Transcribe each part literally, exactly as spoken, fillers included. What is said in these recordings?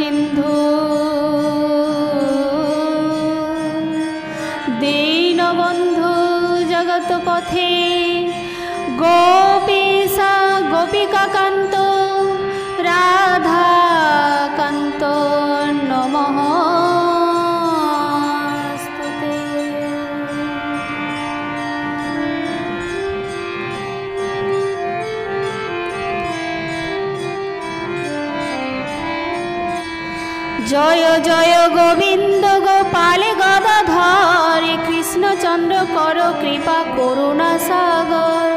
सिंधु दीनबंधु जगत पथे गोपीसा गोपिका कांत राधा कांत नमः जय जय गोविंद गोपाल गदाधर कृष्णचंद्र करो कृपा करुणा सागर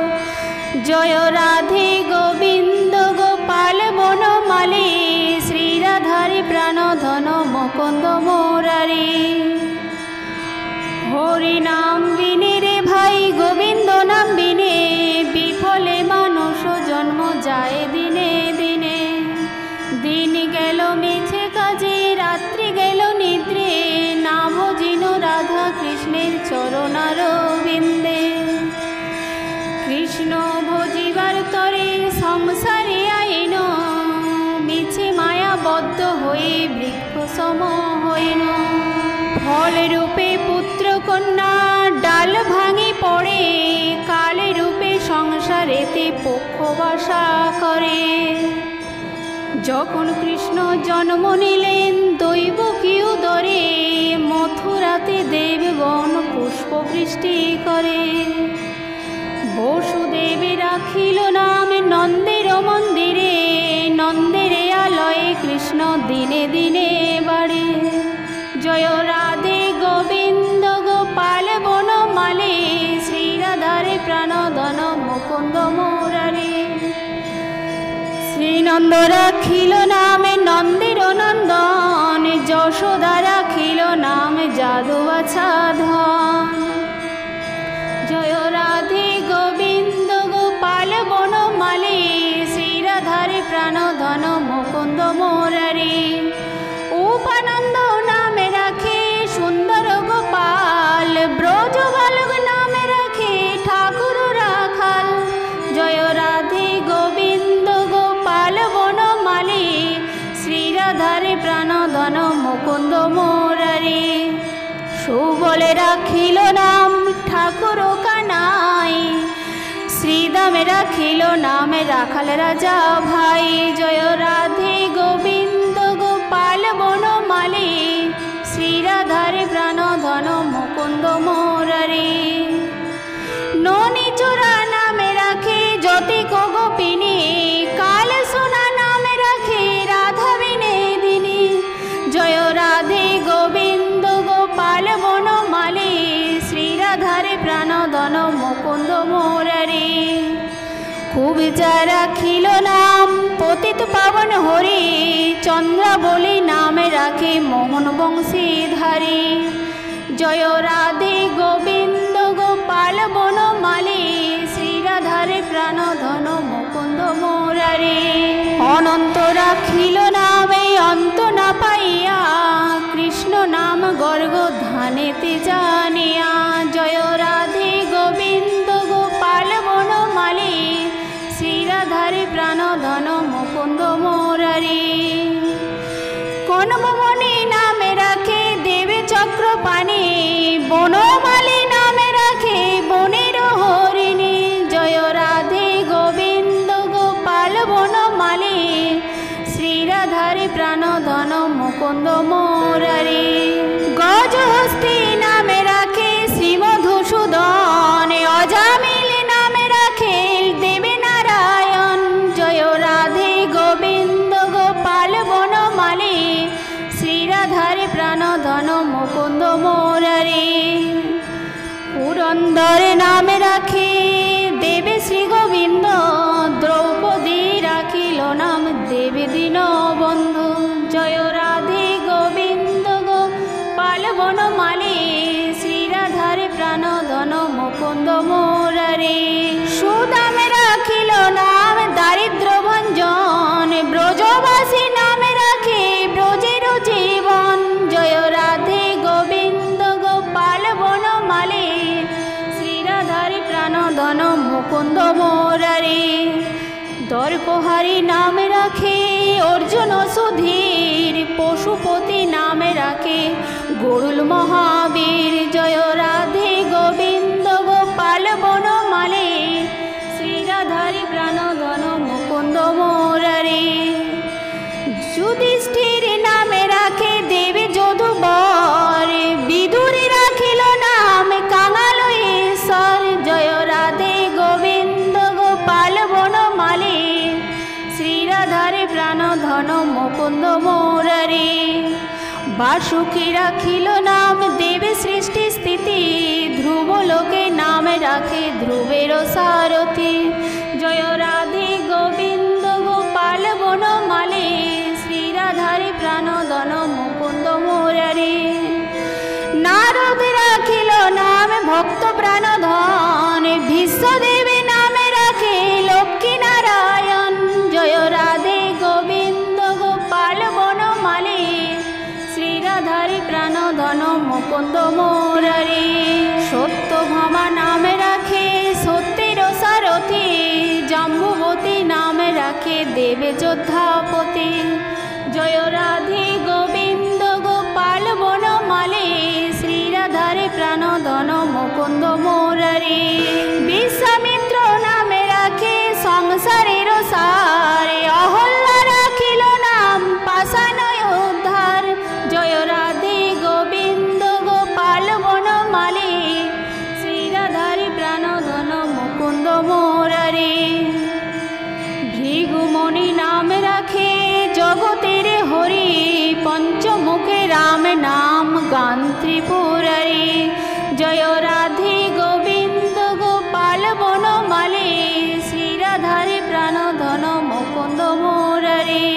जय राधे गोविंद गोपाल बनमाली श्री राधारी प्राणधन मकंद मोरारी हरि नाम बिने रे भाई गोविंद नाम बिने विफले मानुष जन्म जाए दिने दिने दिन गल मिछे काजे रात्रि गल निद्रे ना भजिनो राधा कृष्णेर चरणार बिंदे कृष्ण भजिबार तरे संसारे आईन मिछे मायाबद्ध हये वृक्षसम हईन फल रूपे पुत्र कन्या डाल भांगी पड़े काले रूपे संसारेते पक्ष बासा करे जखन कृष्ण जन्म निलेन दैव की उदरे मथुराते देवगण पुष्पवृष्टि करे वसुदेव राखिल नाम नंदेर मंदिरे नंदेर आलये कृष्ण दिने दिने बाड़े जय राधे गोविंद गोपाल बनमाली श्री राधारे प्राणधन मुकुंद मुरारी नंद राखिल नाम नंदीर नंदन यशोदा राखिल नाम जादू आच्छादन जय राधे गोविंद गोपाल बनमाली श्री राधारे प्राणधन मुकुंद मुरारी उपानंद नाम राखे सुंदर गोपाल ब्रज बालक नाम राखे ठाकुर राखाल जय राधे गोविंद धारे प्राणधन मुकुंद मुरारी सुबले राखिल नाम ठाकुर कानाई श्रीदामे राखिल नाम राखाल राजा भाई जय राधे गोविंद गोपाल बनमाली श्री राधारे प्राणधन मुकुंद मुरारी ननी चोरा नामे राखे ज्योति गोपिनी काल सोना नामे राखे राधा जय राधे गोविंद गोपाल बनमाली श्री राधारे प्राणधन मुकुंद मुरारी खूब जारा खिल नाम पतित पावन हरि चंद्रावली नाम राखे मोहन वंशीधारी जय राधे गोविंद गोपाल बनमाली श्री राधारे प्राणधन मुकुंद मुरारी अनंत राखिल नामे अंत ना पाइया कृष्ण नाम गर्ग धानेते जानिया जय राधे गोविंद गोपाल बनमाली श्री राधारे प्राणधन मुकुंद मुरारी कनकमणि नामे राखे देव चक्रपाणी बनमाली नामे राखे बनेर हरिणी जय राधे गोविंद गोपाल बनमाली श्री राधारे प्राणधन मुकुंद मुरारी गजहस्ती नामे राखे श्रीमधुसूदन अजामिल नामे राखे देवी नारायण जय राधे गोविंद गोपाल बनमाली श्री राधारे प्राणधन मुकुंद मुरारी पुरंदर नामे राखे देवी श्री गोविंद द्रौपदी राखिल नाम देवी दीनबंधु जय राधे गोविंद गोपाल बनमाली श्री राधारे प्राणधन मुकुंद मुरारी सुदामे राखिल नाम दारिद्र्य भंजन ब्रजवासी नामे राखे ब्रजेर जीवन जय राधे गोविंद गोपाल बनमाली श्री राधारे प्राणधन मुकुंद मुरारी दर्पहारी नाम राखे अर्जुन सुधीर গরুল মহাবীর জয় রাধে গোবিন্দ গোপাল বনমালী শ্রীরাধারি প্রাণ ধন মুকুন্দ মুরারি যুধিষ্ঠির নামে রাখে দেবে যদুবর বিদুরে রাখিল নাম কাঙাল ঈশ্বর জয় রাধে গোবিন্দ গোপাল বনমালী শ্রীরাধারি প্রাণ ধন মুকুন্দ মুরারি वासुकी राखिल नाम देवे सृष्टि स्थिति ध्रुव लोके नाम राखे ध्रुवेर सारथी जय राधे गोविंद गोपाल वनमाली श्री राधारे प्राणधन मुकुंद मुरारी नारद राखिल नाम भक्त प्राणधन विश्वदेवे नाम राखे लक्ष्मी नारायण जय राधे गोविंद गोपाल वनमाली श्रीराधारी प्राण धन मुकुंद मुरारी सत्यभामा नाम राखे सत्येर सारथी जम्बुवती नाम राखे देवे योद्धापति जय राधे गोविंद गोपाल वनमाली श्रीराधारी प्राण धन मुकुंद मुरारी विश्वामित्र नाम राखे संसारेर सारे अहल्ला राखिल नाम पाषाण उद्धार जय राधे गोविंद गोपाल वनमाली श्रीराधारी प्राण धन मुकुंद मुरारी भृगुमुनि नाम राखे जगतेर हरि पंचमुखे राम नाम गान त्रिपुरारी जय राधे गोविंद गोपाल वनमाली श्रीराधारी प्राण धन मुकुंद मुरारी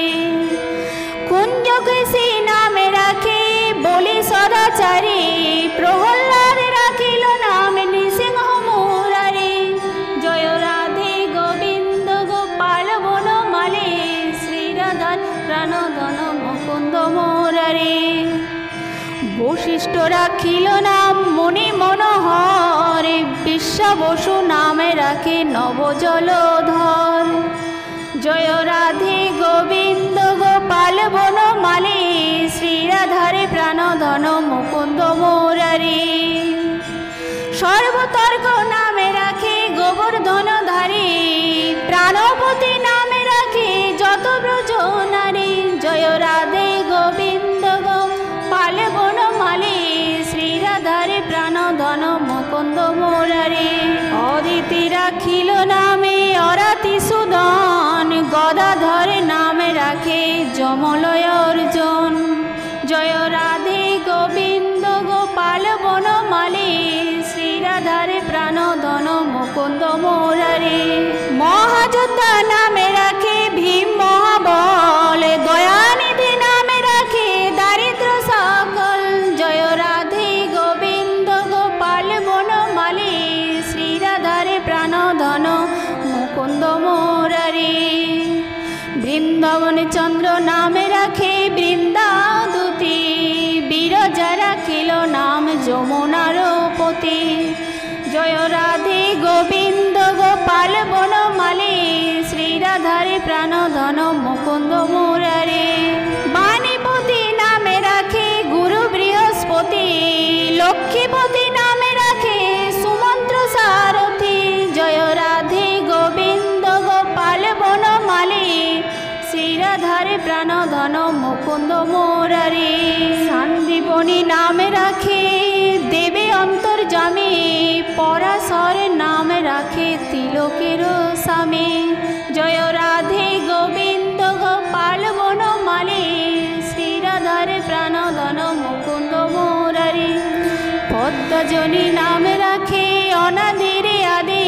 कुंज केशी नाम राखे बोले सदाचारी प्रहल्लाद राखिल नाम नृसिंह मुरारी जय राधे गोविंद गोपाल वनमाली श्रीराधारी प्राण धन मुकुंद मुरारी वशिष्ठ राखिल नाम मुनि मनोहर বিশ্ব বসু नाम राखे नव जलधर जय राधे गोविंद गोपाल वनमाली श्रीराधारे प्राण धन मुकुंद मुरारी सर्वतर्क नाम राखे गोवर्धनधारी प्राणपति नाम राखे जत ब्रज नारी जय राधे गोविंद गोपाल वनमाली श्रीराधारे प्राण धन मुकुंद मुरारी अदिति राखिल नामे अराति सुदन गदाधर नाम राखे जमलय अर्जुन जय राधे गोविंद गोपाल वनमाली श्रीराधारे प्राण धन मुकुंद मुरारी महाजोता नाम राखे भीम महाबल दयानिधि नाम राखे दारिद्र सकल जय राधे गोविंद गोपाल वनमाली श्रीराधारे प्राण धन मुकुंद मुरारी वृंदावन चंद्र नाम राखे वृंदादुती बिरजा राखिल नाम जमुनार पति जय राधे गोविंद गोपाल वनमाली श्रीराधारे प्राण धन मुकुंद मुरारी वाणीपति नाम राखे गुरु बृहस्पति लक्ष्मीपति नाम राखे सुमंत्र सारथी जय राधे गोविंद गोपाल वनमाली श्रीराधारे प्राण धन मुकुंद मुरारी शांतिबनी नाम राखे देवे अंतर्जामी पराशर नाम राखे तिलकेर स्वामी जय राधे गोविंद गोपाल वनमाली श्रीराधारे प्राण धन मुकुंद मुरारी पद्मजनी नाम राखे अनादिरे आदि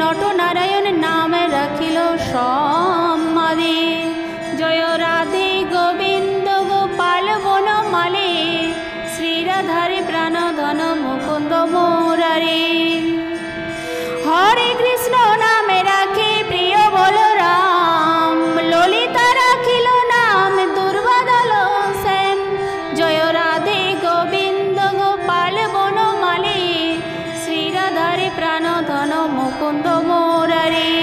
नटनारायण नाम राखिल समादि जय राधे गोविंद गोपाल वनमाली श्रीराधारे प्राण धन मुकुंद मुरारी हरे कृष्ण नाम राखे प्रिय बलराम ललिता राखिल नाम दुर्बादल श्याम जय राधे गोविंद गोपाल वनमाली श्रीराधारे प्राण धन मुकुंद मुरारी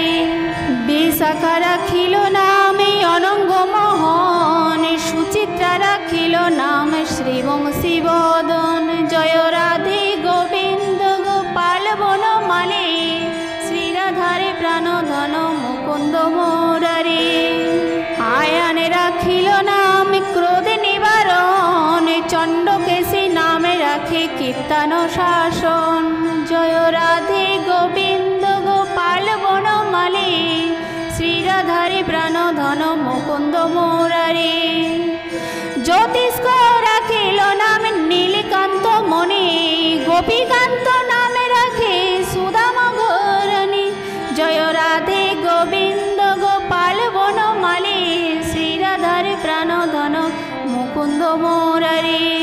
विशाखा राखिल नाम अनंग मोहन सुचित्रा रखिल नाम श्री वंशी बदन जय राधे गोविंद गोपाल बन माले श्री राधारे प्राण धन मुकुंद मुरारे आयने रखिल नाम क्रोध निवारण चंड केशी नाम राखे कीर्तन शासन जय राधे गोविंद गोपाल बन माले श्री राधारे प्राण धन मुकुंद मुरारे ज्योतिष राखिल नाम नीलकांत मणि गोपीकांत नाम राखे सुदामा घरणी जय राधे गोविंद गोपाल बन माले श्री राधार प्राण धन मुकुंद मुरारी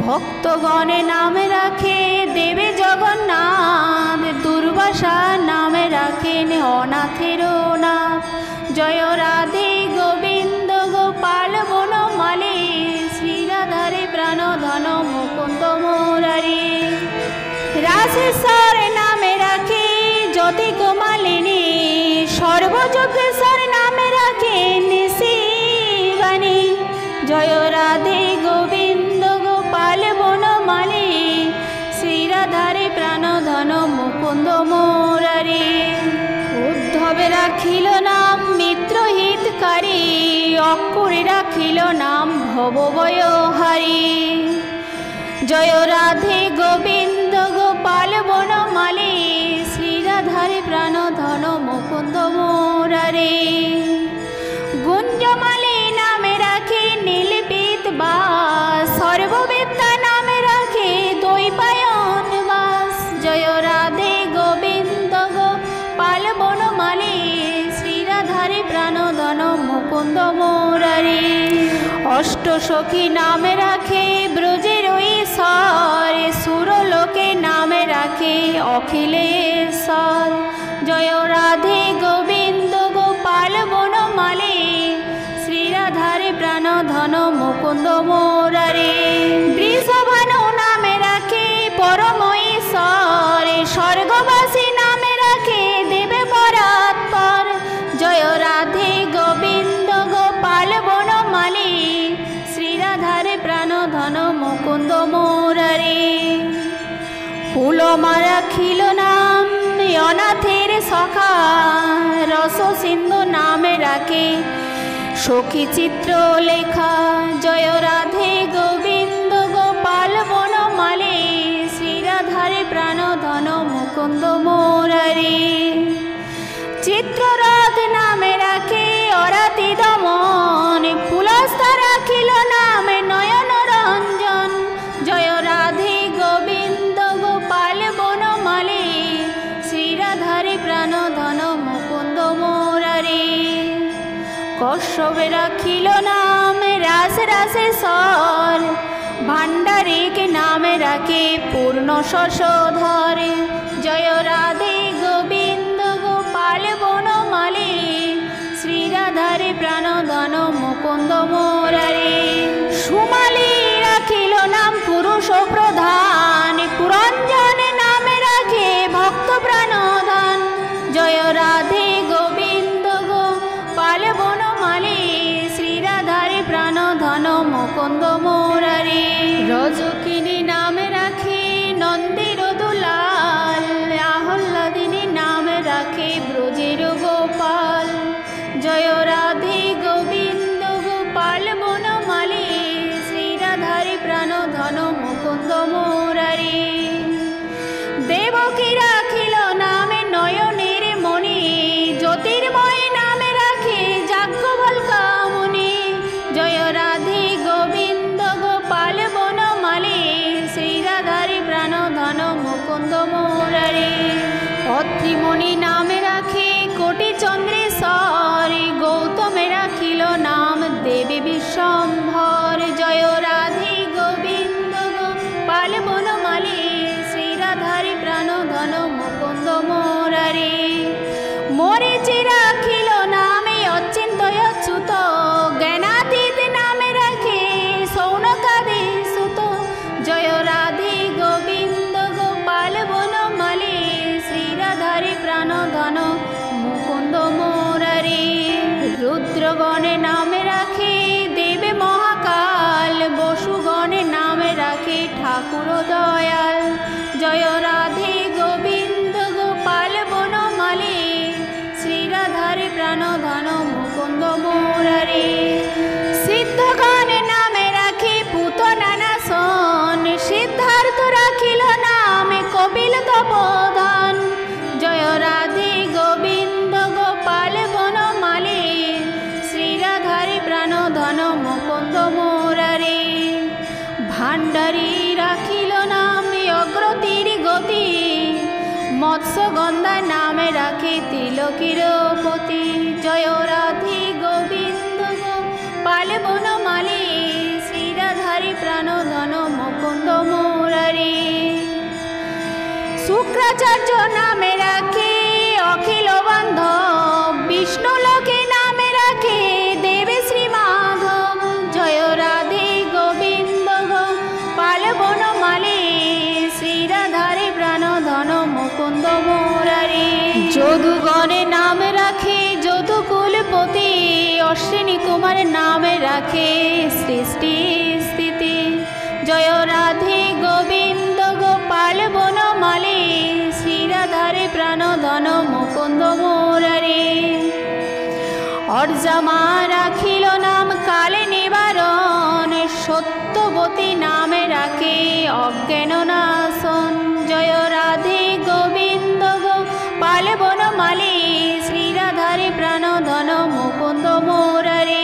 भक्तगण नाम राखे देवी जगन्नाथ दुर्वासा नाम राखे अनाथेर नाथ जय राधे गोविंद गोपाल बन माले श्री राधारे प्राण धन मुकुंद मुरारी राशेश्वर नाम राखे ज्योति कुमालिनी सर्वयोगेश्वर नाम राखे निशिवानी जय राधे गोविंद गोपाल बन माले श्री राधारे प्राण धन मुकुंद मुरारी उद्धव राखिल नाम मित्रहितकारी अक्रूरे राखिल नाम भवभयहारी जय राधे गोविंद गोपाल बन माले श्री राधारे प्राण धन मुकुंद मुरारी गुंजमाली नाम राखे नीलपित बा सर्ववेत्ता नाम राखे द्वैपायन वास जय राधे गोविंद गोपाल बन माले श्री राधारे प्राण धन मुकुंद मुरारी अष्ट सखी नाम राखे ब्रजेर ईश्वर सुरलोके नाम राखे अखिलेश्वर जय राधे गोविंद गोपाल बन माले श्री राधारे प्राण धन मुकुंद मुरारी वृषभानु नाम राखे परम ईश्वर स्वर्गवासी नाम राखे देवे परात्पर जय राधे गोविंद गोपाल बन माले श्री राधारे प्राण धन मुकुंद मुरारी फूलमा राखिल नाम अनाथेर सखा रस सिंधु नाम राखे सखी चित्र लेखा जय राधे गोविंद गोपाल बन माले श्री राधारे प्राण धन मुकुंद मुरारी चित्ररथ नाम राखे अराती दमन पुलस्ता राखिल नाम नयन रंजन जय राधे गोविंद गोपाल बन माले श्री राधारे प्राण धन मुकुंद मुरारी कश्यप राखिल नाम रास रासेश्वर भंडारी के नाम राखे पूर्ण शशधर जय राधे गोविंद गोपाल बन माले श्री राधारे प्राण धन मुकुंद मुरारी सुमाली राखिल नाम पुरुष प्रधान पुरंजन नाम राखे भक्त प्राणधन जय राधे गोविंद गोपाल बन माले श्री राधारे प्राण धन मुकुंद मुरारी रजकिनी नाम राखे नंदीर दुलाल आहल्लादिनी नाम राखे ब्रजेर गोपाल जय राधे गोविंद गोपाल बन माले श्री राधारे प्राण धन मुकुंद मुरारी देवकी राखिल नाम नयनेर मणि ज्योतिर्मय नाम राखे याज्ञवल्क्य मुनि जय राधे गोविंद गोपाल बन माले श्री राधारे प्राण धन मुकुंद मुरारी अत्रिमुनि नाम राखे कोटि चंद्रेश्वर गौतम राखिल नाम देवी विश्वम्भर जय राधे गोविंद गोपाल बन माले श्री राधारे प्राण धन मुकुंद मुरारी मरीचि राखिल नाम अचिंत्य अच्युत ज्ञानातीत नाम राखे सौनकादि सुत जय राधे गोविंद गोपाल बन माले श्री राधारे प्राण धन मोरारे भाण्डारी राखिल नाम अग्रतिर गति मत्स्यगंधा नाम राखे तिलकीर पति। जय राधे गोविंद पाले बन माले श्रीराधारी प्राणधन मुकुंद मोरारे। शुक्राचार्य नाम राखे अखिल बांधव विष्णुलोके नाम राखे देवे श्री माधव। जय राधे गोविंद पालवन माले श्रीराधारे प्राणधन मुकुंद मुरारे। जदुगणे नाम राखे जदु कुलपति अश्विनी कुमार नाम राखे सृष्टि स्थिति। जय राधे गोविंद पालवन माले श्रीराधारे प्राणधन मुकुंद मुरारे। और जमा राखिल नाम काले निवारण सत्यवती नाम राखे अज्ञान नाशन। जय राधे गोविंद पालवन माले श्रीराधारे प्राणधन मुकुंद मुरारे।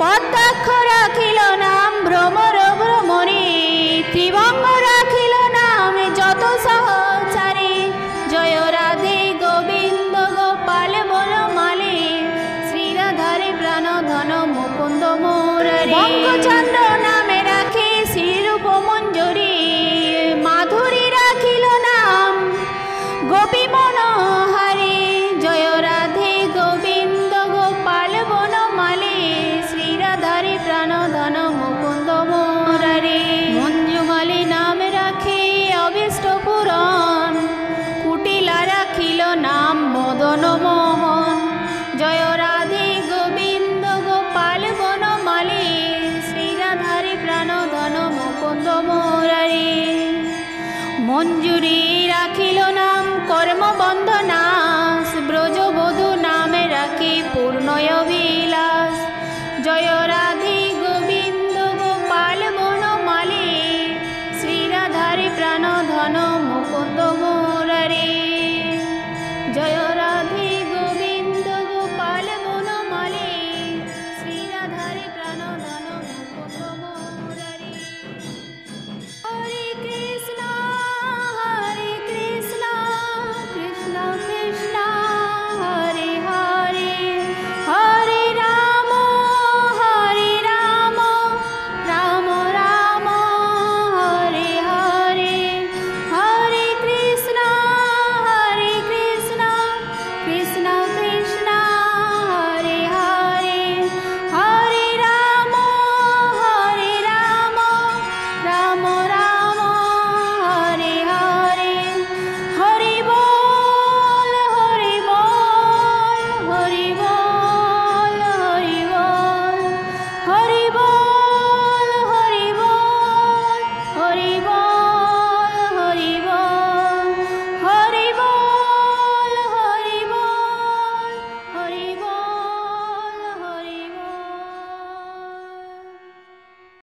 पद्माक्ष राखिल नाम भ्रमर भ्रमणी त्रिभंग राखिल नाम जत सहचारी। जय राधे गोविंद पालवन माले श्रीराधारे प्राणधन मुकुंद मुरारे। बंगचंद्र नाम राखे श्रीरूप मंजरी माधुरी राखिल नाम गोपी मनोहारी। जय राधे गोविंद पालवन माले श्रीराधारे प्राणधन मुकुंद मुरारे। मंजुमाली नाम राखे अभीष्ट पुराण कुटिला राखिल नाम मदन मोहन। जय राधे गोविंद पालवन माले श्रीराधारे प्राणधन मुकुंद मुरारे। मंजूरी